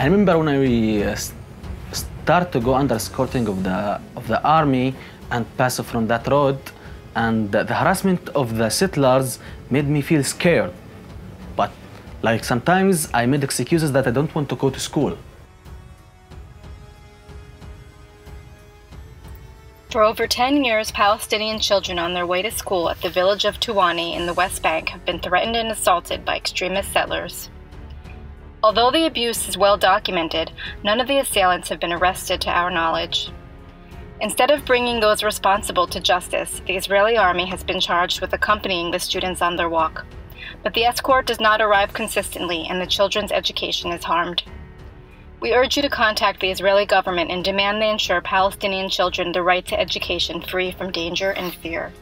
I remember when we start to go under escorting of the army and pass from that road, and the harassment of the settlers made me feel scared. But like sometimes I made excuses that I don't want to go to school. For over 10 years, Palestinian children on their way to school at the village of Tuwani in the West Bank have been threatened and assaulted by extremist settlers. Although the abuse is well documented, none of the assailants have been arrested to our knowledge. Instead of bringing those responsible to justice, the Israeli army has been charged with accompanying the students on their walk. But the escort does not arrive consistently, and the children's education is harmed. We urge you to contact the Israeli government and demand they ensure Palestinian children the right to education free from danger and fear.